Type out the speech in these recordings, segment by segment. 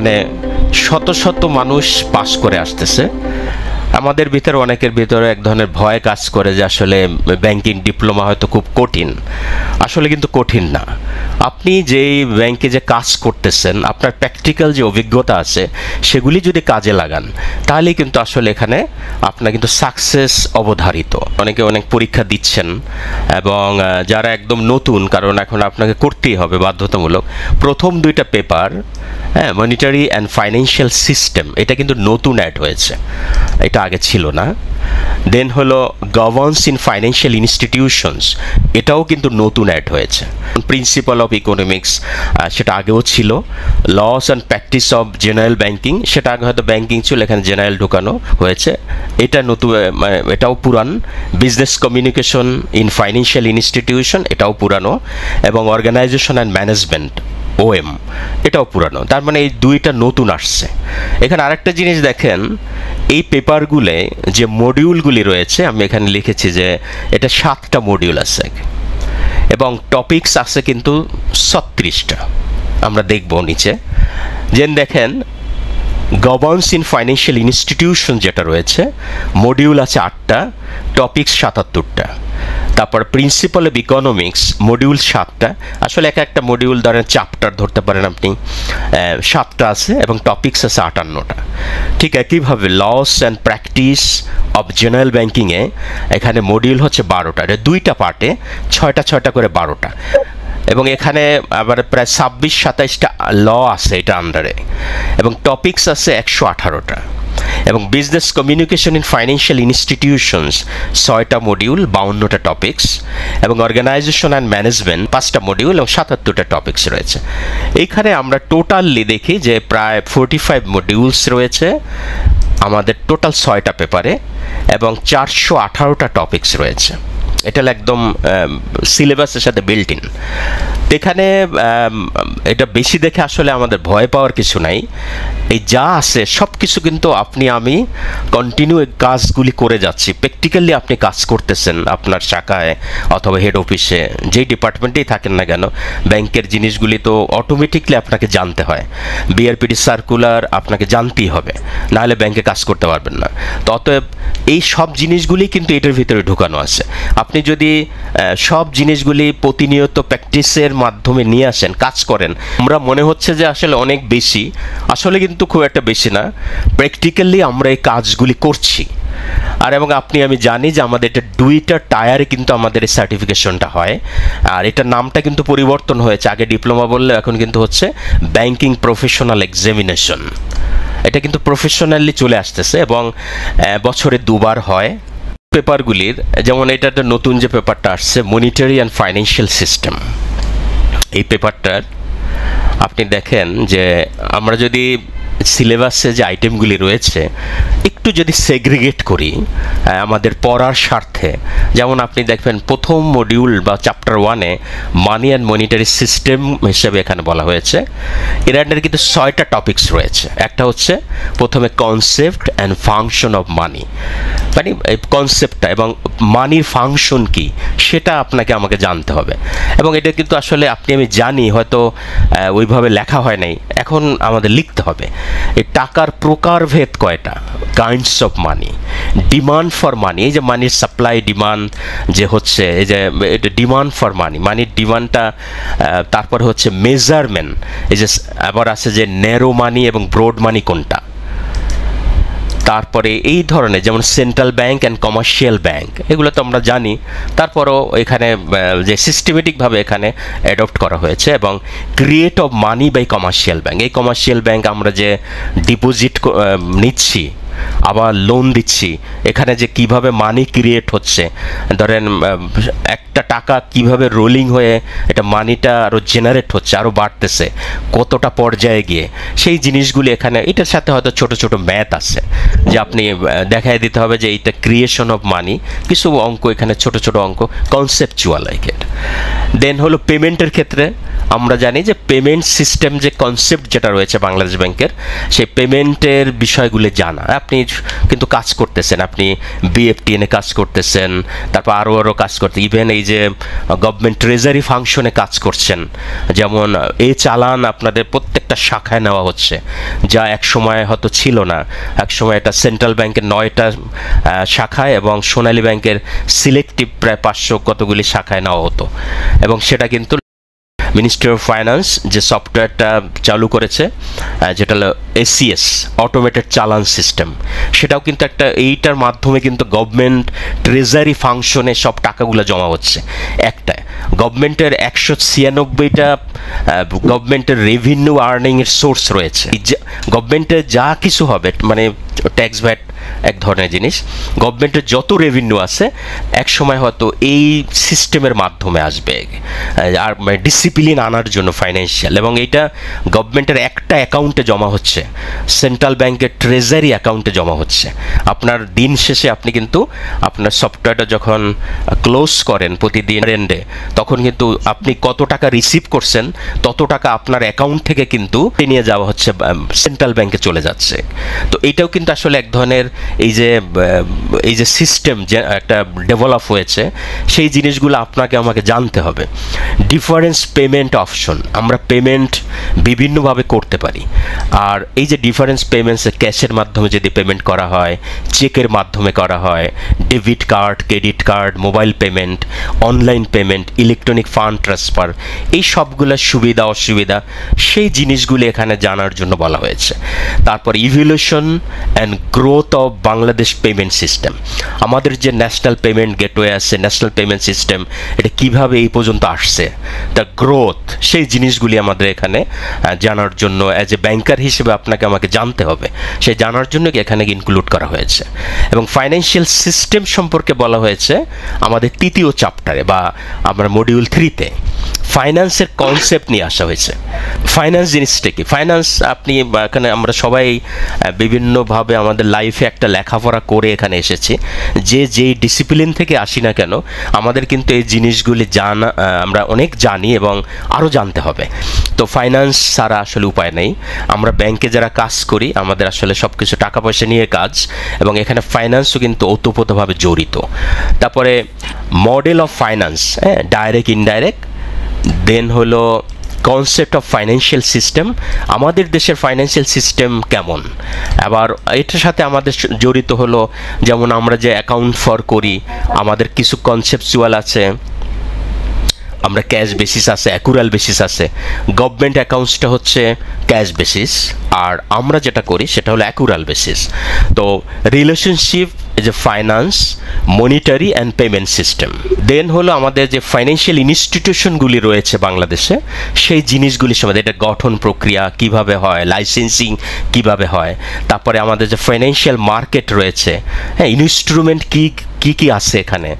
এখানে শত শত মানুষ পাস করে আসতেছে। আমাদের ভিতরে অনেকের ভিতরে এক ধরনের ভয় কাজ করে যে আসলে ব্যাংকিং ডিপ্লোমা হয়তো খুব কঠিন, আসলে কিন্তু কঠিন না। আপনি যেই ব্যাংকে যে কাজ করতেছেন, আপনার প্র্যাকটিক্যাল যে অভিজ্ঞতা আছে সেগুলি যদি কাজে লাগান, তাহলেই কিন্তু আসলে এখানে আপনার কিন্তু সাকসেস অবধারিত। অনেকে অনেক পরীক্ষা দিচ্ছেন এবং যারা একদম নতুন, কারণ এখন আপনাকে করতেই হবে বাধ্যতামূলক, প্রথম দুইটা পেপার, হ্যাঁ, মনিটারি অ্যান্ড ফাইন্যান্সিয়াল সিস্টেম, এটা কিন্তু নতুন অ্যাড হয়েছে, এটা আগে ছিল না। দেন হলো গভর্নেন্স ইন ফাইন্যান্সিয়াল ইনস্টিটিউশনস, এটাও কিন্তু নতুন অ্যাড হয়েছে। প্রিন্সিপাল অফ ইকোনমিক্স, সেটা আগেও ছিল। Laws and practice of general banking, সেটা আগে হয়তো ব্যাংকিং ছিল, এখানে জেনারেল ঢুকানো হয়েছে, এটা নতুন, এটাও পুরান। Business communication in financial institution, এটাও পুরানো। এবং অর্গানাইজেশন অ্যান্ড ম্যানেজমেন্ট OM, এটাও পুরানো। তার মানে এই দুইটা নতুন আসছে। এখানে আরেকটা জিনিস দেখেন, এই পেপারগুলো যে মডিউলগুলি রয়েছে, আমি এখানে লিখেছি যে এটা 7টা মডিউল আছে এবং টপিকস আছে কিন্তু 36টা, আমরা দেখব নিচে। যেন দেখেন গভর্নেন্স ইন ফাইন্যান্সিয়াল ইনস্টিটিউশন যেটা রয়েছে, মডিউল আছে 8টা, টপিকস 77টা। তারপর প্রিন্সিপাল অফ ইকোনমিক্স মডিউল 7টা, আসলে এক একটা মডিউল ধরেন চ্যাপ্টার ধরতে পারেন আপনি, 7টা আছে এবং টপিকস আছে 58টা। ঠিক একইভাবে laws and practice of general ব্যাংকিংয়ে এখানে মডিউল হচ্ছে 12টা, এটা দুইটা পার্টে 6টা করে 12টা। এবং এখানে আবার প্রায় 26-27টা ল আছে এটা আন্ডারে, এবং টপিকস আছে 118টা। এবং business communication in financial institutions 6টা মডিউল, 52টা টপিকস। এবং অর্গানাইজেশন অ্যান্ড ম্যানেজমেন্ট 5টা মডিউল এবং 77টা টপিকস রয়েছে। এইখানে আমরা টোটালি দেখি যে প্রায় 45 মডিউলস রয়েছে আমাদের টোটাল 6টা পেপারে এবং 418টা টপিকস রয়েছে। এটা একদম সিলেবাসের সাথে বিল্ট ইন। এখানে এটা বেশি দেখে আসলে আমাদের ভয় পাওয়ার কিছু নাই। এই যা আছে সব কিছু কিন্তু আপনি আমি কন্টিনিউ কাজগুলি করে যাচ্ছি, প্র্যাকটিক্যালি আপনি কাজ করতেছেন আপনার শাখায় অথবা হেড অফিসে, যেই ডিপার্টমেন্টেই থাকেন না কেন। ব্যাংকের জিনিসগুলি তো অটোমেটিকলি আপনাকে জানতে হয়, বিআরপিডি সার্কুলার আপনাকে জানতেই হবে, নাহলে ব্যাংকে কাজ করতে পারবেন না। তো অতএব এই সব জিনিসগুলি কিন্তু এটার ভিতরে ঢুকানো আছে। আপনি যদি সব জিনিসগুলি প্রতিনিয়ত প্র্যাকটিসের মাধ্যমে নিয়ে আসেন, কাজ করেন, আমরা মনে হচ্ছে যে আসলে অনেক বেশি, আসলে কিন্তু খুব একটা বেশি না, প্র্যাকটিক্যালি আমরা এই কাজগুলি করছি। আর এবং আপনি আমি জানি যে আমাদের এটা 2টা টায়ারে কিন্তু আমাদের এই সার্টিফিকেশনটা হয়, আর এটার নামটা কিন্তু পরিবর্তন হয়েছে। আগে ডিপ্লোমা বললেও এখন কিন্তু হচ্ছে ব্যাংকিং প্রফেশনাল এক্সামিনেশন, এটা কিন্তু প্রফেশনালি চলে আসতেছে এবং বছরে 2বার হয়। পেপারগুলির যেমন এটা একটা নতুন যে পেপারটা আসছে মনিটারি অ্যান্ড ফাইন্যান্সিয়াল সিস্টেম, এই পেপারটার আপনি দেখেন যে আমরা যদি সিলেবাসে যে আইটেমগুলি রয়েছে একটু যদি সেগ্রিগেট করি আমাদের পড়ার স্বার্থে, যেমন আপনি দেখবেন প্রথম মডিউল বা চ্যাপ্টার 1-এ মানি অ্যান্ড মনিটারি সিস্টেম হিসেবে এখানে বলা হয়েছে। এর আন্ডারে কিন্তু 6টা টপিকস রয়েছে। একটা হচ্ছে প্রথমে concept and function of money, মানে কনসেপ্টটা এবং মানির ফাংশন কি সেটা আপনাকে আমাকে জানতে হবে। এবং এটা কিন্তু আসলে আপনি আমি জানি হয়তো ওইভাবে লেখা হয় নাই, এখন আমাদের লিখতে হবে। এই টাকার প্রকারভেদ কয়টা, kinds of money, demand for money, এই যে মানির সাপ্লাই ডিমান্ড যে হচ্ছে, এই যে ডিমান্ড ফর মানি, মানির ডিমান্ডটা। তারপর হচ্ছে মেজারমেন্ট, এই যে আবার আছে যে ন্যারো মানি এবং ব্রড মানি কোনটা। তারপরে এই ধরনের যেমন central bank and commercial bank, এগুলো তো আমরা জানি, তারপরও এখানে যে সিস্টেমেটিকভাবে এখানে অ্যাডপ্ট করা হয়েছে। এবং create of money by commercial bank, এই কমার্শিয়াল ব্যাংক আমরা যে ডিপোজিট নিচ্ছি আবার লোন দিচ্ছি, এখানে যে কিভাবে মানি ক্রিয়েট হচ্ছে, ধরেন একটা টাকা কিভাবে রোলিং হয়ে এটা মানিটা আরও জেনারেট হচ্ছে, আরও বাড়তেছে কতটা পর্যায়ে গিয়ে, সেই জিনিসগুলি এখানে। এটার সাথে হয়তো ছোট ম্যাথ আছে যে আপনি দেখাই দিতে হবে যে এইটা ক্রিয়েশন অফ মানি, কিছু অঙ্ক এখানে ছোট অঙ্ক, কনসেপচুয়াল এর। দেন হলো পেমেন্টের ক্ষেত্রে আমরা জানি যে পেমেন্ট সিস্টেম যে কনসেপ্ট যেটা রয়েছে বাংলাদেশ ব্যাংকের, সেই পেমেন্টের বিষয়গুলি জানা, আপনি কিন্তু কাজ করতেছেন, আপনি বিএফটিএন এ কাজ করতেছেন, তারপর আরআরও কাজ করতে, ইভেন এই যে গভর্নমেন্ট ট্রেজারি ফাংশনে কাজ করছেন, যেমন এই চালান আপনাদের প্রত্যেকটা শাখায় নেওয়া হচ্ছে, যা এক সময় হয়তো ছিল না। এক সময় এটা সেন্ট্রাল ব্যাংকের 9টা শাখায় এবং সোনালী ব্যাংকের সিলেক্টিভ প্রায় 500 কতগুলি শাখায় নেওয়া হতো, এবং সেটা কিন্তু মিনিস্ট্রি অফ ফাইন্যান্স যে সফটওয়্যারটা চালু করেছে, যেটা হলো এসিএস, অটোমেটেড চালান সিস্টেম, সেটাও কিন্তু একটা এইটার মাধ্যমে কিন্তু গভর্নমেন্ট ট্রেজারি ফাংশনে সব টাকাগুলো জমা হচ্ছে। একটা গভর্নমেন্টের 196টা গভর্নমেন্টের রেভিনিউ আর্নিংয়ের সোর্স রয়েছে। গভর্নমেন্টের যা কিছু হবে, মানে ট্যাক্স ভ্যাট এক ধরনের জিনিস, গভর্নমেন্টের যত রেভিনিউ আছে একসময় হয়তো এই সিস্টেমের মাধ্যমে আসবে, আর ডিসিপ্লিন আনার জন্য ফাইন্যান্সিয়াল, এবং এইটা গভর্নমেন্টের একটা অ্যাকাউন্টে জমা হচ্ছে, সেন্ট্রাল ব্যাংকের ট্রেজারি অ্যাকাউন্টে জমা হচ্ছে। আপনার দিন শেষে আপনি কিন্তু আপনার সফটওয়্যারটা যখন ক্লোজ করেন প্রতিদিন এন্ডে, তখন কিন্তু আপনি কত টাকা রিসিভ করছেন তত টাকা আপনার অ্যাকাউন্ট থেকে কিন্তু নিয়ে যাওয়া হচ্ছে, সেন্ট্রাল ব্যাংকে চলে যাচ্ছে। তো এটাও কিন্তু আসলে এক ধরনের এই যে সিস্টেম যে একটা ডেভেলপ হয়েছে, সেই জিনিসগুলো আপনাকে আমাকে জানতে হবে। ডিফারেন্স পেমেন্ট অপশন, আমরা পেমেন্ট বিভিন্নভাবে করতে পারি, আর এই যে ডিফারেন্স পেমেন্টস, ক্যাশের মাধ্যমে যদি পেমেন্ট করা হয়, চেকের মাধ্যমে করা হয়, debit card, credit card, mobile payment, online payment, electronic fund transfer, এই সবগুলোর সুবিধা অসুবিধা সেই জিনিসগুলো এখানে জানার জন্য বলা হয়েছে। তারপর evolution and growth of Bangladesh payment system, আমাদের যে ন্যাশনাল পেমেন্ট গেটওয়ে আছে, ন্যাশনাল পেমেন্ট সিস্টেম, এটা কীভাবে এই পর্যন্ত আসছে, তার গ্রোথ, সেই জিনিসগুলি আমাদের এখানে জানার জন্য অ্যাজ এ ব্যাংকার হিসেবে আপনাকে আমাকে জানতে হবে, সেই জানার জন্য এখানে ইনক্লুড করা হয়েছে। এবং ফাইন্যান্সিয়াল সিস্টেম সম্পর্কে বলা হয়েছে আমাদের 3য় চ্যাপ্টারে, বা আমরা মডিউল 3-তে ফাইন্যান্সের কনসেপ্ট নিয়ে আসা হয়েছে। ফাইন্যান্স জিনিসটা কি? ফাইন্যান্স আপনি এখানে আমরা সবাই বিভিন্নভাবে আমাদের লাইফে একটা লেখাপড়া করে এখানে এসেছি, যেই ডিসিপ্লিন থেকে আসি না কেন, আমাদের কিন্তু এই জিনিসগুলি আমরা অনেক জানি এবং আরও জানতে হবে। তো ফাইন্যান্স ছাড়া আসলে উপায় নেই। আমরা ব্যাংকে যারা কাজ করি, আমাদের আসলে সব কিছু টাকা পয়সা নিয়ে কাজ, এবং এখানে ফাইন্যান্সও কিন্তু ওতপ্রোতভাবে জড়িত। তারপরে মডেল অফ ফাইন্যান্স, হ্যাঁ, ডাইরেক্ট, ইনডাইরেক্ট, দেন হলো কনসেপ্ট অফ ফাইন্যান্সিয়াল সিস্টেম, আমাদের দেশের ফাইন্যান্সিয়াল সিস্টেম কেমন, আবার এটার সাথে আমাদের জড়িত হলো, যেমন আমরা যে অ্যাকাউন্ট ফর করি, আমাদের কিছু কনসেপচুয়াল আছে, আমরা ক্যাশ বেসিস আছে, অ্যাকুরাল বেসিস আছে। গভর্নমেন্ট অ্যাকাউন্টসটা হচ্ছে ক্যাশ বেসিস, আর আমরা যেটা করি সেটা হলো অ্যাকুরাল বেসিস। তো রিলেশনশিপ যে finance, monetary and payment system, then হলো আমাদের যে ফাইন্যান্সিয়াল ইনস্টিটিউশনগুলি রয়েছে বাংলাদেশে, সেই জিনিসগুলি সম্বন্ধে, এটা গঠন প্রক্রিয়া কিভাবে হয়, লাইসেন্সিং কিভাবে হয়, তারপরে আমাদের যে ফাইন্যান্সিয়াল মার্কেট রয়েছে, হ্যাঁ, ইনস্ট্রুমেন্ট কি কি কি আছে এখানে,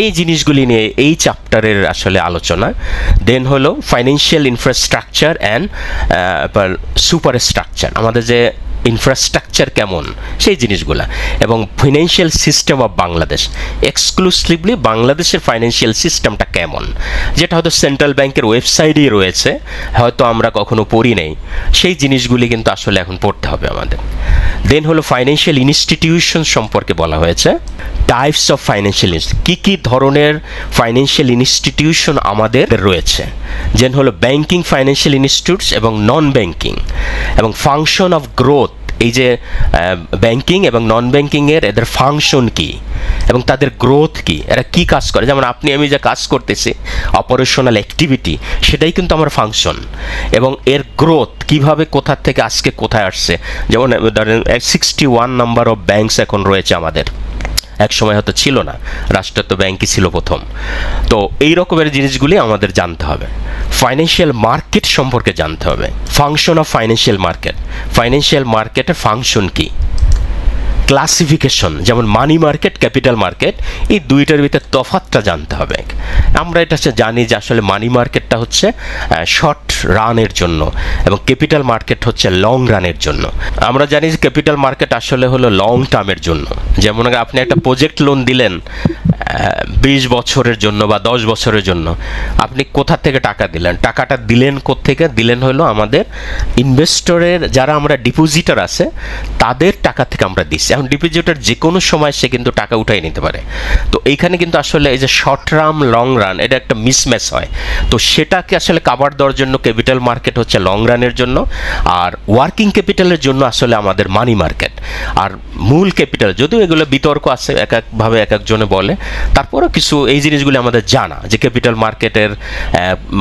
এই জিনিসগুলি নিয়ে এই চ্যাপ্টারের আসলে আলোচনা। দেন হলো financial infrastructure and super structure, আমাদের যে ইনফ্রাস্ট্রাকচার কেমন সেই জিনিসগুলো, এবং financial system of Bangladesh, exclusively বাংলাদেশের ফাইন্যান্সিয়াল সিস্টেমটা কেমন, যেটা হয়তো সেন্ট্রাল ব্যাংকের ওয়েবসাইটেই রয়েছে, হয়তো আমরা কখনো পড়ি নেই, সেই জিনিসগুলি কিন্তু আসলে এখন পড়তে হবে আমাদের। দেন হলো ফাইন্যান্সিয়াল ইনস্টিটিউশন সম্পর্কে বলা হয়েছে, টাইপস অফ ফাইন্যান্সিয়াল, কী কী ধরনের ফাইন্যান্সিয়াল ইনস্টিটিউশন আমাদের রয়েছে, যেন হলো ব্যাংকিং ফাইন্যান্সিয়াল ইনস্টিটিউটস এবং নন ব্যাংকিং, এবং ফাংশন অফ গ্রোথ, এই যে ব্যাংকিং এবং নন ব্যাংকিংয়ের এদের ফাংশন কী এবং তাদের গ্রোথ কী, এরা কী কাজ করে, যেমন আপনি আমি যে কাজ করতেছি অপারেশনাল অ্যাক্টিভিটি, সেটাই কিন্তু আমার ফাংশন, এবং এর গ্রোথ কীভাবে কোথা থেকে আজকে কোথায় আসছে, যেমন ধরেন 61 নাম্বার অফ ব্যাংকস এখন রয়েছে আমাদের, এক সময় হয়তো ছিল না, রাষ্ট্রায়ত্ত ব্যাংকই ছিল প্রথম। তো এই রকমের জিনিসগুলি আমাদের জানতে হবে। ফাইন্যান্সিয়াল মার্কেট সম্পর্কে জানতে হবে, function of financial market, financial মার্কেটের ফাংশন কী, ক্লাসিফিকেশন, যেমন মানি মার্কেট, ক্যাপিটাল মার্কেট, এই দুইটার ভিতরে তফাৎটা জানতে হবে। আমরা এটা জানি যে আসলে মানি মার্কেটটা হচ্ছে শর্ট রানের জন্য, এবং ক্যাপিটাল মার্কেট হচ্ছে লং রানের জন্য। আমরা জানি যে ক্যাপিটাল মার্কেট আসলে হলো লং টার্মের জন্য, যেমন আপনি একটা প্রজেক্ট লোন দিলেন, 20 বছরের জন্য বা 10 বছরের জন্য আপনি কোথা থেকে টাকা দিলেন টাকাটা দিলেন কোথা থেকে দিলেন হলো আমাদের ইনভেস্টরের যারা আমরা ডিপোজিটর আছে তাদের টাকা থেকে আমরা দিছি এখন ডিপোজিটর যে কোনো সময় সে কিন্তু টাকা উঠাই নিতে পারে তো এইখানে কিন্তু আসলে এই যে শর্ট টার্ম লং রান এটা একটা মিসম্যাচ হয় তো সেটাকে আসলে কভার দেওয়ার জন্য ক্যাপিটাল মার্কেট হচ্ছে লং রানের জন্য আর ওয়ার্কিং ক্যাপিটালের জন্য আসলে আমাদের মানি মার্কেট আর মূল ক্যাপিটাল যদিও এগুলো বিতর্ক আছে এক এক ভাবে এক একজনে বলে তারপরে কিছু এই জিনিসগুলো আমাদের জানা যে ক্যাপিটাল মার্কেটের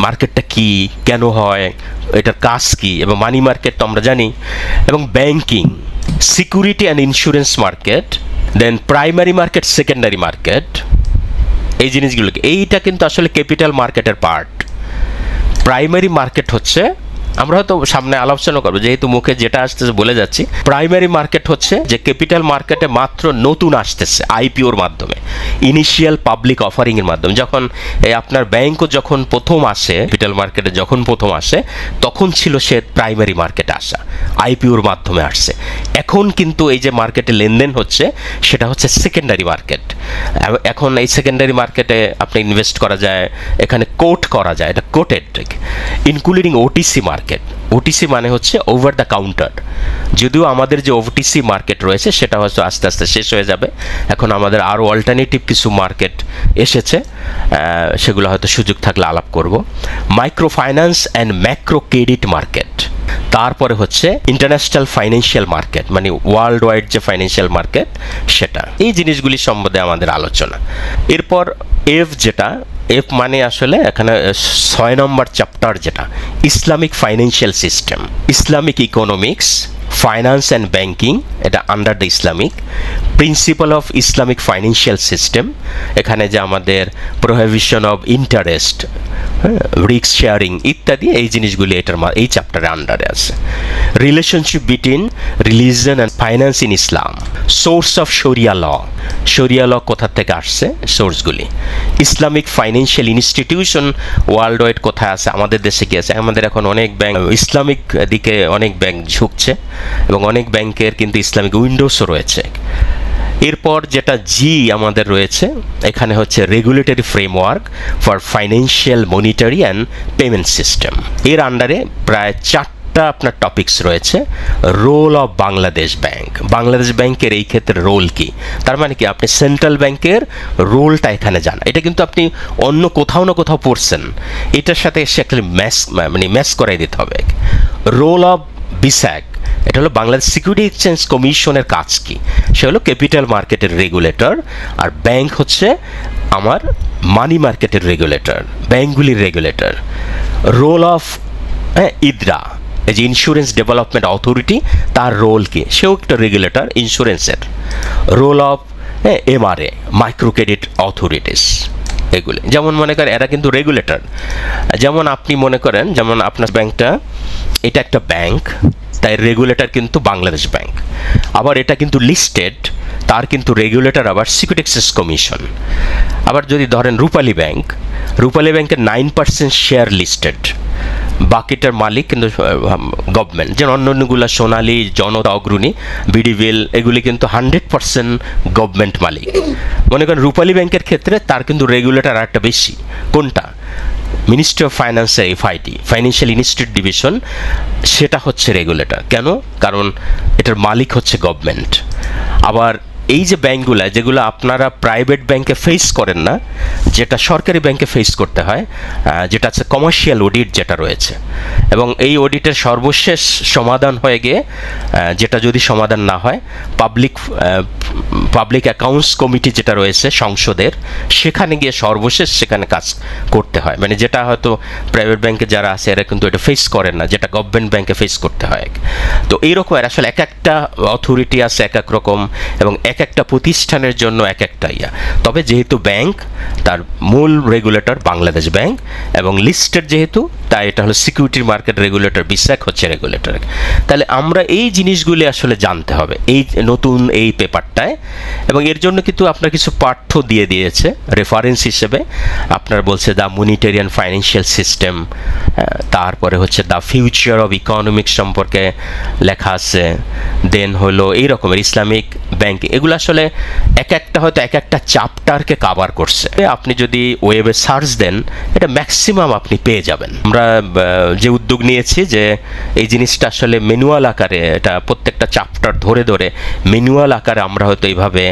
মার্কেটটা কি কেন হয় এটার কাজ কি এবং মানি মার্কেট তো আমরা জানি এবং banking security and insurance market then primary market secondary market এই জিনিসগুলো এইটা কিন্তু আসলে ক্যাপিটাল মার্কেটের পার্ট প্রাইমারি মার্কেট হচ্ছে আমরা তো সামনে আলোচনা করব যেহেতু মুখে যেটা আসতেছে বলে যাচ্ছি প্রাইমারি মার্কেট হচ্ছে যে ক্যাপিটাল মার্কেটে মাত্র নতুন আসতেছে আইপিওর মাধ্যমে ইনিশিয়াল পাবলিক অফারিং এর মাধ্যমে যখন এই আপনার ব্যাংকও যখন প্রথম আসে ক্যাপিটাল মার্কেটে যখন প্রথম আসে তখন ছিল সে প্রাইমারি মার্কেটে আসা আইপিওর মাধ্যমে আসছে এখন কিন্তু এই যে মার্কেটে লেনদেন হচ্ছে সেটা হচ্ছে সেকেন্ডারি মার্কেট এখন এই সেকেন্ডারি মার্কেটে আপনি ইনভেস্ট করা যায় এখানে কোট করা যায় এটা quoted including OTC market OTC মানে হচ্ছে ওভার দ্য কাউন্টার যদিও আমাদের যে OTC মার্কেট রয়েছে সেটা হয়তো আস্তে আস্তে শেষ হয়ে যাবে এখন আমাদের আরও অল্টারনেটিভ কিছু মার্কেট এসেছে সেগুলো হয়তো সুযোগ থাকলে আলাপ করব micro finance and macro credit market তারপরে হচ্ছে ইন্টারন্যাশনাল ফাইন্যান্সিয়াল মার্কেট মানে ওয়ার্ল্ড ওয়াইড যে ফাইন্যান্সিয়াল মার্কেট সেটা এই জিনিসগুলি সম্বন্ধে আমাদের আলোচনা এরপর এফ যেটা এফ মানে আসলে এখানে 6 নম্বর চ্যাপ্টার যেটা Islamic financial system Islamic economics finance and banking এটা under the Islamic principle of Islamic financial system এখানে যে আমাদের prohibition of interest risk sharing ইত্যাদি এই জিনিসগুলি এটার এই চ্যাপ্টারে আন্ডারে আছে relationship between religion and finance in Islam source of sharia law কোথা থেকে আসছে সোর্সগুলি Islamic financial institution world wide কোথায় আছে আমাদের দেশে কি আছে আমাদের এখন অনেক ব্যাংক ইসলামিক দিকে অনেক ব্যাংক ঝুঁকছে এবং অনেক ব্যাংকের কিন্তু ইসলামিক উইন্ডোজও রয়েছে এরপর যেটা জি আমাদের রয়েছে এখানে হচ্ছে regulatory framework for financial monetary and payment system এর আন্ডারে প্রায় 4টা আপনার টপিকস রয়েছে রোল অফ বাংলাদেশ ব্যাংকের এই ক্ষেত্রে রোল কি তার মানে কি আপনি সেন্ট্রাল ব্যাংকের রোলটা এখানে জানা এটা কিন্তু আপনি অন্য কোথাও না কোথাও পড়ছেন এটার সাথে সেখানে ম্যাচ করাই দিতে হবে রোল অফ BSEC এটা হলো বাংলাদেশ সিকিউরিটি এক্সচেঞ্জ কমিশনের কাজ কি সে হলো ক্যাপিটাল মার্কেটের রেগুলেটর আর ব্যাংক হচ্ছে আমার মানি মার্কেটের রেগুলেটর ব্যাংকগুলির রেগুলেটর রোল অফ ইদ্রা এই যে ইন্স্যুরেন্স ডেভেলপমেন্ট অথরিটি তার রোল কি সেও একটা রেগুলেটর ইন্স্যুরেন্সের role of MRA micro credit authorities এগুলো যেমন মনে করেন এরা কিন্তু রেগুলেটর যেমন আপনি মনে করেন যেমন আপনার ব্যাংকটা এটা একটা ব্যাংক তাই রেগুলেটর কিন্তু বাংলাদেশ ব্যাংক আবার এটা কিন্তু লিস্টেড তার কিন্তু রেগুলেটর আবার সিকিউরিটি এক্সচেঞ্জ কমিশন আবার যদি ধরেন রূপালী ব্যাংকের 9% শেয়ার লিস্টেড বাকিটার মালিক কিন্তু গভর্নমেন্ট যেমন অন্যান্যগুলো সোনালী জনতা অগ্রণী বিডিবিএল এগুলি কিন্তু 100% গভর্নমেন্ট মালিক মনে করেন রূপালী ব্যাংকের ক্ষেত্রে তার কিন্তু রেগুলেটর আর একটা বেশি কোনটা মিনিস্ট্রি অফ ফাইন্যান্সের FID ফাইন্যান্সিয়াল ইনস্টিটিউট ডিভিশন সেটা হচ্ছে রেগুলেটর কেন কারণ এটার মালিক হচ্ছে গভর্নমেন্ট আবার এই যে ব্যাংকগুলো যেগুলো আপনারা প্রাইভেট ব্যাংকে ফেস করেন না যেটা সরকারি ব্যাংকে ফেস করতে হয় যেটা আছে কমার্শিয়াল অডিট যেটা রয়েছে এবং এই অডিটের সর্বশেষ সমাধান হয়ে গিয়ে যেটা যদি সমাধান না হয় পাবলিক অ্যাকাউন্টস কমিটি যেটা রয়েছে সংসদের সেখানে গিয়ে সর্বশেষ সেখানে কাজ করতে হয় মানে যেটা হয়তো প্রাইভেট ব্যাংকে যারা আছে এরা কিন্তু এটা ফেস করেন না যেটা গভর্নমেন্ট ব্যাংকে ফেস করতে হয় তো এইরকম আসলে এক একটা অথরিটি আছে এক এক রকম এবং একটা প্রতিষ্ঠানের জন্য এক একটা তবে যেহেতু ব্যাংক তার মূল রেগুলেটর বাংলাদেশ ব্যাংক এবং লিস্টেড যেহেতু তাই এটা হলো সিকিউরিটি মার্কেট রেগুলেটর বিসেক হচ্ছে রেগুলেটর তাহলে আমরা এই জিনিসগুলো আসলে জানতে হবে এই নতুন এই পেপারটায় এবং এর জন্য কিন্তু আপনারা কিছু পাঠ্য দিয়ে দিয়েছে রেফারেন্স হিসেবে আপনারা বলছে the monetary and financial system তারপরে হচ্ছে দা ফিউচার অফ ইকোনমিক্স সম্পর্কে লেখা আছে দেন হলো এই রকমের ইসলামিক ব্যাংক এগুলা আসলে এক একটা হয়তো এক একটা চ্যাপ্টারকে কভার করছে আপনি যদি ওয়েবে সার্চ দেন এটা ম্যাক্সিমাম আপনি পেয়ে যাবেন আমরা যে উদ্যোগ নিয়েছি যে এই জিনিসটা আসলে ম্যানুয়াল আকারে এটা প্রত্যেকটা চ্যাপ্টার ধরে ধরে ম্যানুয়াল আকারে আমরা হয়তো এইভাবে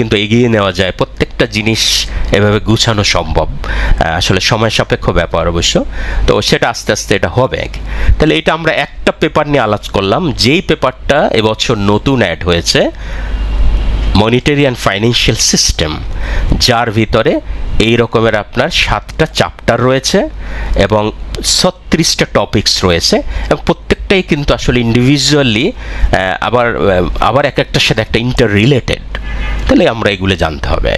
কিন্তু এগিয়ে নেওয়া যায় প্রত্যেকটা জিনিস এভাবে গুছানো সম্ভব আসলে সময় সাপেক্ষ ব্যাপার অবশ্য তো সেটা আস্তে আস্তে এটা হবে তাহলে এটা আমরা একটা পেপার নিয়ে আলাপ করলাম যেই পেপারটা এবছর নতুন অ্যাড হয়েছে মনিটারি এন্ড ফাইন্যান্সিয়াল সিস্টেম যার ভিতরে এই রকমের আপনার 7টা চ্যাপ্টার রয়েছে এবং 36টা টপিকস রয়েছে এবং প্রত্যেকটাই কিন্তু আসলে ইন্ডিভিজুয়ালি আবার এক একটার সাথে একটা ইন্টার রিলেটেড তাহলে আমরা এগুলো জানতে হবে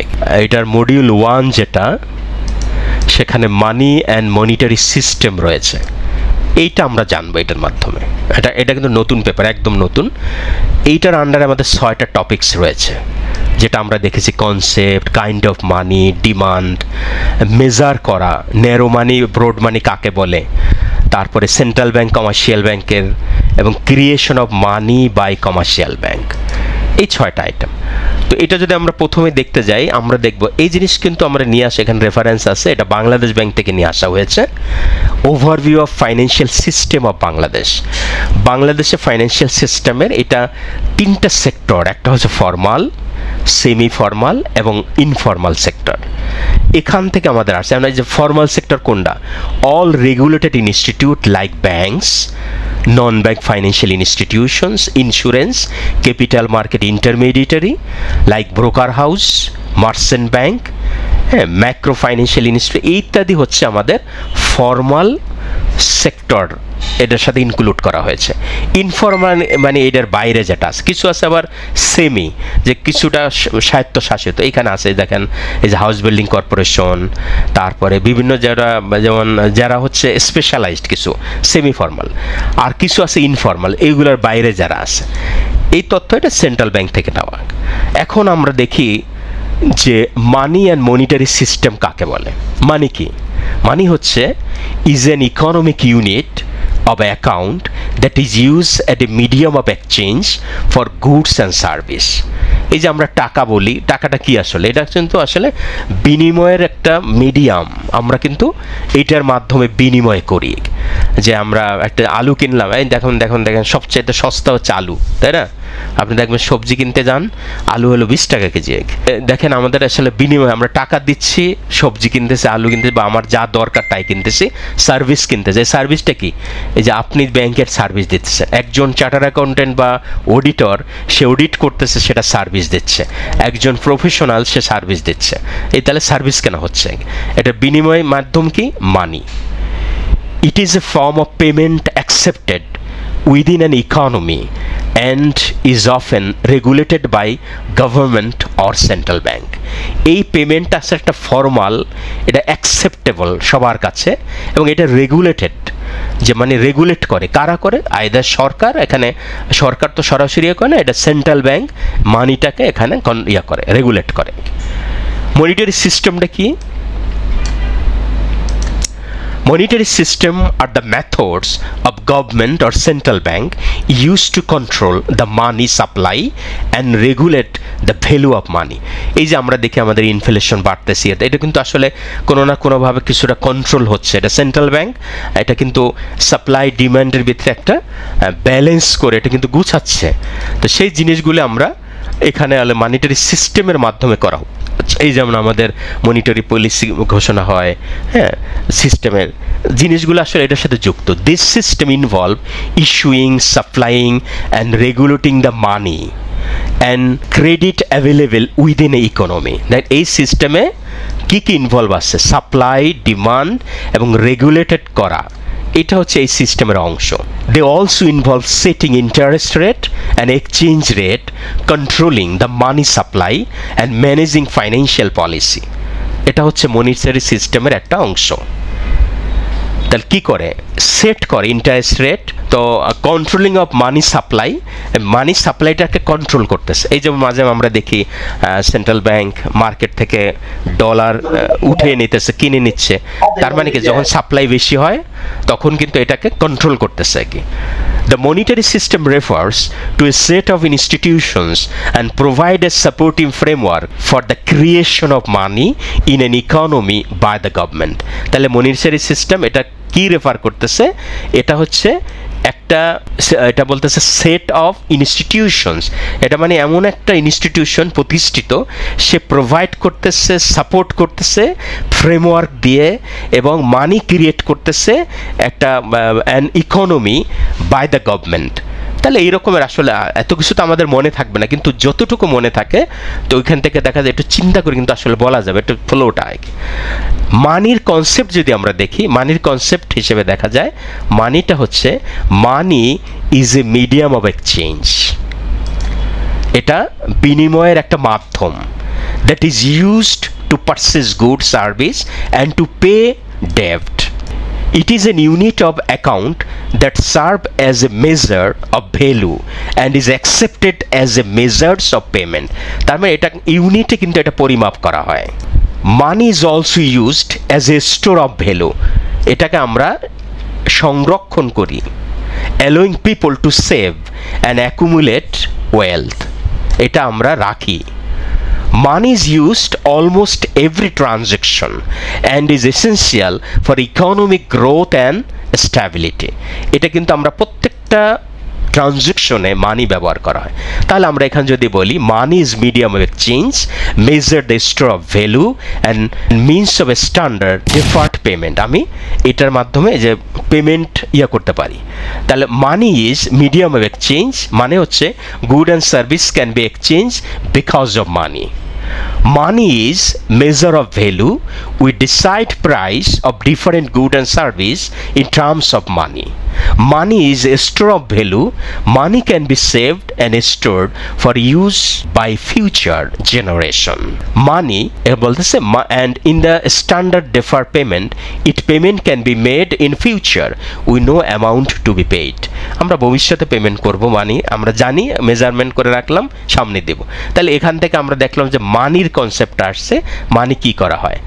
এটার মডিউল 1 যেটা সেখানে মানি এন্ড মনিটারি সিস্টেম রয়েছে এইটা আমরা জানব এটার মাধ্যমে এটা কিন্তু নতুন পেপার একদম নতুন এইটার আন্ডারে আমাদের 6টা টপিকস রয়েছে যেটা আমরা দেখেছি concept kind of money demand measure করা ন্যারো মানি ব্রড মানি কাকে বলে তারপরে সেন্ট্রাল ব্যাংক কমার্শিয়াল ব্যাংকের এবং creation of money by commercial bank এই 6টা আইটেম তো এটা যদি আমরা প্রথমে দেখতে যাই আমরা দেখব এই জিনিস কিন্তু আমরা নিয়ে আসা এখানে রেফারেন্স আছে এটা বাংলাদেশ ব্যাংক থেকে নিয়ে আসা হয়েছে overview of financial system of Bangladesh বাংলাদেশে ফাইন্যান্সিয়াল সিস্টেমের এটা 3টা সেক্টর একটা হচ্ছে ফর্মাল সেমি ফর্মাল এবং ইনফর্মাল সেক্টর এখান থেকে আমাদের আসছে আমরা যে ফর্মাল সেক্টর কোনটা all regulated institute like banks non bank financial institutions insurance capital market intermediary like broker house merchant bank macro financial institute ইত্যাদি হচ্ছে আমাদের ফর্মাল সেক্টর এটার সাথে ইনক্লুড করা হয়েছে ইনফর্মাল মানে এটার বাইরে যেটা আছে কিছু আছে আবার সেমি যে কিছুটা স্বায়ত্তশাসিত এখানে আছে দেখেন এই যে হাউস বিল্ডিং কর্পোরেশন তারপরে বিভিন্ন যারা হচ্ছে স্পেশালাইজড কিছু সেমি ফর্মাল আর কিছু আছে ইনফর্মাল এইগুলোর বাইরে যারা আছে এই তথ্য এটা সেন্ট্রাল ব্যাংক থেকে নেওয়া এখন আমরা দেখি যে মানি অ্যান্ড মনিটারি সিস্টেম কাকে বলে মানি কি মানি হচ্ছে is an economic unit of account that is used as a medium of exchange for goods and service এই যে আমরা টাকা বলি টাকাটা কি আসলে এটা কিন্তু আসলে বিনিময়ের একটা মিডিয়াম আমরা কিন্তু এটার মাধ্যমে বিনিময় করি যে আমরা একটা আলু কিনলাম এই দেখুন সবচেয়ে সস্তা হচ্ছে আলু তাই না আপনি দেখবেন সবজি কিনতে যান আলু হলো 20 টাকা কেজি দেখেন আমাদের আসলে বিনিময় আমরা টাকা দিচ্ছি সবজি কিনতেছি আলু কিনতেছি বা আমার যা দরকার তাই কিনতেছি সার্ভিস কিনতেছি সার্ভিসটা কি এই যে আপনি ব্যাংকের সার্ভিস দিতেছেন একজন চার্টার্ড অ্যাকাউন্ট্যান্ট বা অডিটর সে অডিট করতেছে সেটা সার্ভিস দিচ্ছে একজন প্রফেশনাল সে সার্ভিস দিচ্ছে এই তাহলে সার্ভিস কেনা হচ্ছে এটা বিনিময় মাধ্যম কি money it is a form of payment accepted within an economy and is often regulated by government or central bank এই পেমেন্ট আছে একটা ফর্মাল এটা অ্যাকসেপ্টেবল সবার কাছে এবং এটা রেগুলেটেড যে মানে রেগুলেট করে কারা করে আইদার সরকার এখানে সরকার তো সরাসরি করে না এটা সেন্ট্রাল ব্যাংক মানিটাকে এখানে ইয়া করে রেগুলেট করে মনিটারি সিস্টেমটা কি Monetary system are the methods of government or central bank used to control the money supply and regulate the value of money. এই যে আমরা দেখি আমাদের ইনফ্লেশন বাড়তেছে এটা কিন্তু আসলে কোনো না কোনোভাবে কিছুটা কন্ট্রোল হচ্ছে এটা সেন্ট্রাল ব্যাংক এটা কিন্তু সাপ্লাই ডিমান্ডের ভিতরে একটা ব্যালেন্স করে এটা কিন্তু গুছাচ্ছে তো সেই জিনিসগুলো আমরা এখানে মানিটারি সিস্টেমের মাধ্যমে করা এই যেমন আমাদের মনিটারি পলিসি ঘোষণা হয় হ্যাঁ সিস্টেমের জিনিসগুলো আসলে এটার সাথে যুক্ত this system involve issuing supplying and regulating the money and credit available within a economy that এই সিস্টেমে কী ইনভলভ আছে সাপ্লাই ডিমান্ড এবং রেগুলেটেড করা এটা হচ্ছে এই সিস্টেমের অংশ they also involve setting interest rate and exchange rate controlling the money supply and managing financial policy এটা হচ্ছে মনিটারি সিস্টেমের একটা অংশ তাহলে কি করে সেট করে ইন্টারেস্ট রেট তো কন্ট্রোলিং অফ মানি সাপ্লাইটাকে কন্ট্রোল করতেছে এই যে মাঝে আমরা দেখি সেন্ট্রাল ব্যাংক মার্কেট থেকে ডলার উঠিয়ে নিতেছে কিনে নিচ্ছে তার মানে কি যখন সাপ্লাই বেশি হয় তখন কিন্তু এটাকে কন্ট্রোল করতেছে কি The monetary system refers to a set of institutions and provides a supportive framework for the creation of money in an economy by the government. তাহলে monetary system এটা কি রেফার করতেছে এটা হচ্ছে একটা এটা বলতেছে সেট অফ ইনস্টিটিউশনস এটা মানে এমন একটা ইনস্টিটিউশন প্রতিষ্ঠিত সে প্রোভাইড করতেছে সাপোর্ট করতেছে ফ্রেমওয়ার্ক দিয়ে এবং মানি ক্রিয়েট করতেছে একটা an economy by the government তাহলে এই রকমের আসলে এত কিছু তো আমাদের মনে থাকবে না কিন্তু যতটুকু মনে থাকে তো ওইখান থেকে দেখা যায় একটু চিন্তা করে কিন্তু আসলে বলা যাবে একটু ফ্লোটা আগে মানির কনসেপ্ট যদি আমরা দেখি মানির কনসেপ্ট হিসেবে দেখা যায় মানিটা হচ্ছে money is a medium of exchange এটা বিনিময়ের একটা মাধ্যম that is used to purchase good service and to pay debt It is an unit of account that serves as a measure of value and is accepted as a measure of payment. That means it is a unit into it porimap kara hoy. Money is also used as a store of value. Etake amra shongrokhon kori, allowing people to save and accumulate wealth. Eta amra rakhi. Money is used almost every transaction and is essential for economic growth and stability. এটা কিন্তু আমরা প্রত্যেকটা ট্রানজাকশনে মানি ব্যবহার করা হয় তাহলে আমরা এখানে যদি বলি money is medium of exchange measure the store of value and means of a standard deferred payment আমি এটার মাধ্যমে যে পেমেন্ট ইয়া করতে পারি তাহলে money is medium of exchange মানে হচ্ছে good and service can be exchange because of money Money is measure of value. We decide price of different goods and service in terms of money. Money is a store of value. Money can be saved and stored for use by future generation. Money and in the standard deferred payment, its payment can be made in future with no amount to be paid. আমরা ভবিষ্যতে payment করব মানে আমরা জানি measurement করে রাখলাম সামনে দেব তাহলে এখান থেকে আমরা দেখলাম যে মানির কনসেপ্ট আসছে মানি কি করা হয়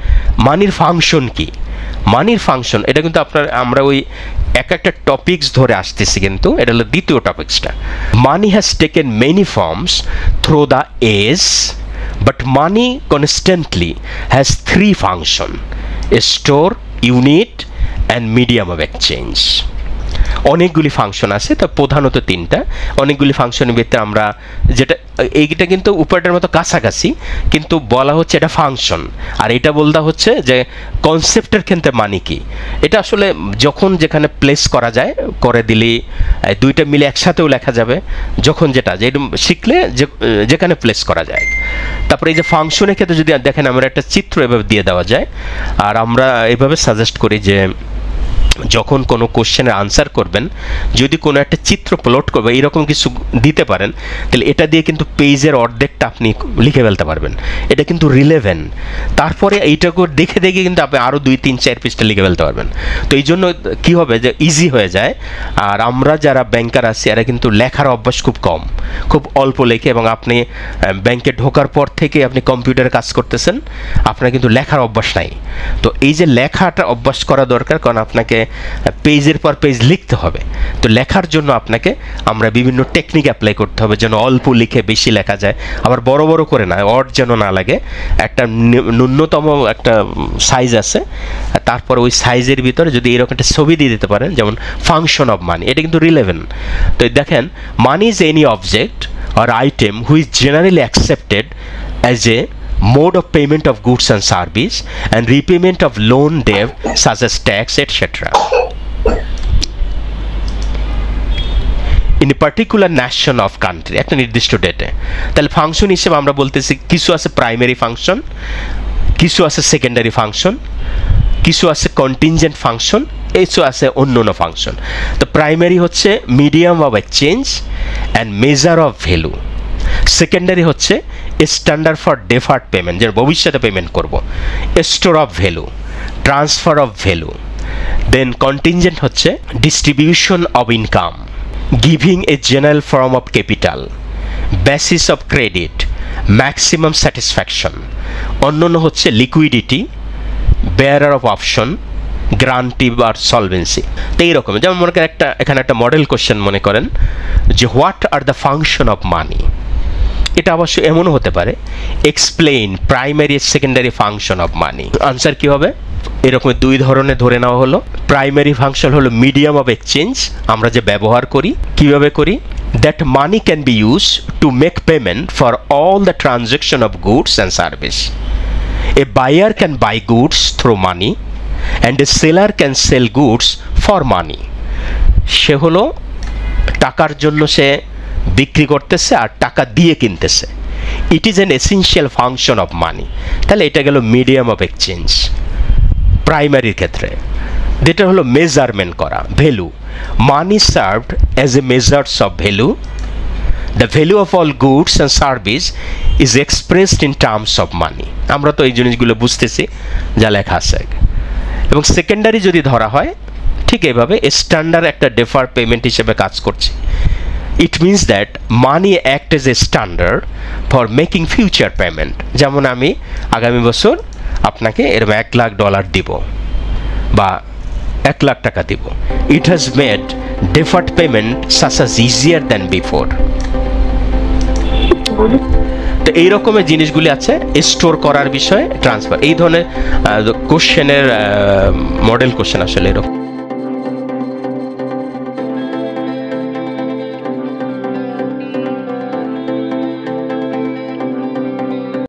মানির ফাংশন কি মানির ফাংশন এটা কিন্তু আপনার আমরা ওই এক একটা টপিকস ধরে আসতেছি কিন্তু এটা হলো দ্বিতীয় টপিকসটা money has taken many forms through the age but money constantly has three function store unit and medium of exchange অনেকগুলি ফাংশন আছে তো প্রধানত তিনটা অনেকগুলি ফাংশনের ভিতরে আমরা যেটা এইটা কিন্তু উপরের মতো কাছাকাছি কিন্তু বলা হচ্ছে এটা ফাংশন আর এটা বলতে হচ্ছে যে কনসেপ্টের ক্ষেত্রে মানি কি এটা আসলে যখন যেখানে প্লেস করা যায় করে দিলে দুইটা মিলে একসাথেও লেখা যাবে যখন যেটা যে শিখলে যেখানে প্লেস করা যায় তারপরে এই যে ফাংশনের ক্ষেত্রে যদি দেখেন আমরা একটা চিত্র এভাবে দিয়ে দেওয়া যায় আর আমরা এভাবে সাজেস্ট করি যে যখন কোনো কোশ্চেনের আনসার করবেন যদি কোনো একটা চিত্র প্লট করবে এরকম কিছু দিতে পারেন তাহলে এটা দিয়ে কিন্তু পেজের অর্ধেকটা আপনি লিখে ফেলতে পারবেন এটা কিন্তু রিলেভেন্ট তারপরে এইটাকে দেখে দেখে কিন্তু আপনি আরও 2, 3, 4 পেজটা লিখে ফেলতে পারবেন তো এই জন্য কী হবে যে ইজি হয়ে যায় আর আমরা যারা ব্যাংকার আছি এরা কিন্তু লেখার অভ্যাস খুব কম খুব অল্প লেখে এবং আপনি ব্যাংকে ঢোকার পর থেকে আপনি কম্পিউটারে কাজ করতেছেন আপনার কিন্তু লেখার অভ্যাস নাই তো এই যে লেখাটা অভ্যাস করা দরকার কারণ আপনাকে পেজের পর পেজ লিখতে হবে তো লেখার জন্য আপনাকে আমরা বিভিন্ন টেকনিক অ্যাপ্লাই করতে হবে যেন অল্প লিখে বেশি লেখা যায় আবার বড় বড় করে না অড যেন না লাগে একটা ন্যূনতম একটা সাইজ আছে তারপর ওই সাইজের ভিতরে যদি এরকম একটা ছবি দিয়ে দিতে পারেন যেমন ফাংশন অফ মানি এটা কিন্তু রিলেভেন্ট তো দেখেন money is any object or item which generally accepted as a mode of payment of goods and service and repayment of loan debt such as tax etc. in a particular nation of country একটা নির্দিষ্ট ডেটে তাহলে function হিসেবে আমরা বলতেছি কিছু আছে primary function কিছু আছে সেকেন্ডারি ফাংশন কিছু আছে কন্টিনজেন্ট ফাংশন কিছু আছে অন্যান্য ফাংশন তো প্রাইমারি হচ্ছে medium of exchange and measure of value secondary হচ্ছে স্ট্যান্ডার্ড ফর ডেফার্ড পেমেন্ট যেটা ভবিষ্যতে পেমেন্ট করব store of value transfer of value Then contingent হচ্ছে distribution of income, giving a general form of capital, basis of credit, maximum satisfaction. অন্যান্য হচ্ছে liquidity, bearer of option, guarantee or solvency. এই রকম যেমন মনে করেন একটা এখানে একটা মডেল কোশ্চেন মনে করেন যে what are the function of money? এটা অবশ্য এমনও হতে পারে explain primary secondary function of money. Answer কি হবে? এরকম দুই ধরনের ধরে নেওয়া হলো। প্রাইমারি ফাংশন হলো মিডিয়াম অফ এক্সচেঞ্জ, আমরা যে ব্যবহার করি, কিভাবে করি? That money can be used to make payment for all the transaction of goods and service. A buyer can buy goods through money and a seller can sell goods for money. সে হলো টাকার জন্য সে বিক্রি করতেছে আর টাকা দিয়ে কিনতেছে। It is an essential function of money. তাহলে এটা গেল মিডিয়াম অফ এক্সচেঞ্জ প্রাইমারির ক্ষেত্রে। যেটা হলো মেজারমেন্ট করা, value. Money served as a measures of value. The value of all goods and service is expressed in terms of money. আমরা তো এই জিনিসগুলো বুঝতেছি যা লেখা আছে। এবং সেকেন্ডারি যদি ধরা হয় ঠিক এইভাবে স্ট্যান্ডার্ড একটা ডেফার পেমেন্ট হিসেবে কাজ করছে। It means that money act as a standard for making future payment. যেমন আমি আগামী বছর আপনাকে এরকম $1,00,000 দিব বা $1,00,000 দিব। It has made deferred payment such as easier than before. তো এই রকমের জিনিসগুলি আছে স্টোর করার বিষয়ে ট্রান্সফার। এই ধরনের কোশ্চেনের মডেল কোশ্চেন আসলে এরকম।